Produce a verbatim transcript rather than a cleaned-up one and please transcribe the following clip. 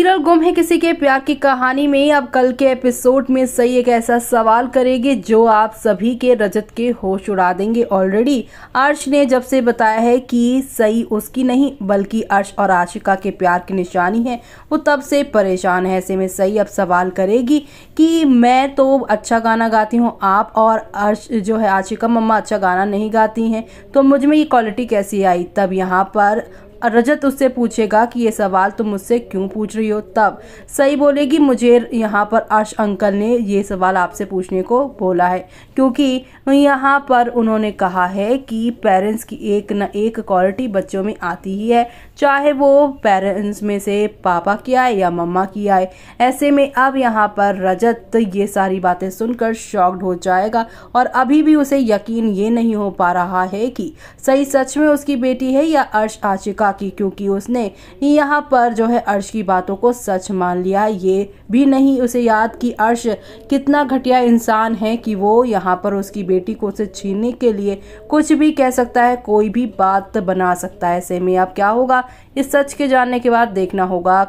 Serial गुम है किसी के प्यार की कहानी में अब कल के एपिसोड में सही एक ऐसा सवाल करेगी जो आप सभी के रजत के होश उड़ा देंगे। ऑलरेडी अर्श ने जब से बताया है कि सही उसकी नहीं बल्कि अर्श और आशिका के प्यार की निशानी है, वो तब से परेशान है। ऐसे में सही अब सवाल करेगी कि मैं तो अच्छा गाना गाती हूँ, आप और अर्श जो है आशिका मम्मा अच्छा गाना नहीं गाती हैं, तो मुझ में ये क्वालिटी कैसी आई। तब यहाँ पर रजत उससे पूछेगा कि ये सवाल तुम मुझसे क्यों पूछ रही हो। तब सही बोलेगी मुझे यहाँ पर अर्श अंकल ने ये सवाल आपसे पूछने को बोला है, क्योंकि यहाँ पर उन्होंने कहा है कि पेरेंट्स की एक न एक क्वालिटी बच्चों में आती ही है, चाहे वो पेरेंट्स में से पापा की आए या मम्मा की आए। ऐसे में अब यहाँ पर रजत ये सारी बातें सुनकर शॉक्ड हो जाएगा और अभी भी उसे यकीन ये नहीं हो पा रहा है कि सही सच में उसकी बेटी है या अर्श आशिका की, क्योंकि उसने यहाँ पर जो है अर्श की बातों को सच मान लिया। ये भी नहीं उसे याद कि अर्श कितना घटिया इंसान है कि वो यहाँ पर उसकी बेटी को उसे छीनने के लिए कुछ भी कह सकता है, कोई भी बात बना सकता है। ऐसे में अब क्या होगा, इस सच के जानने के बाद देखना होगा।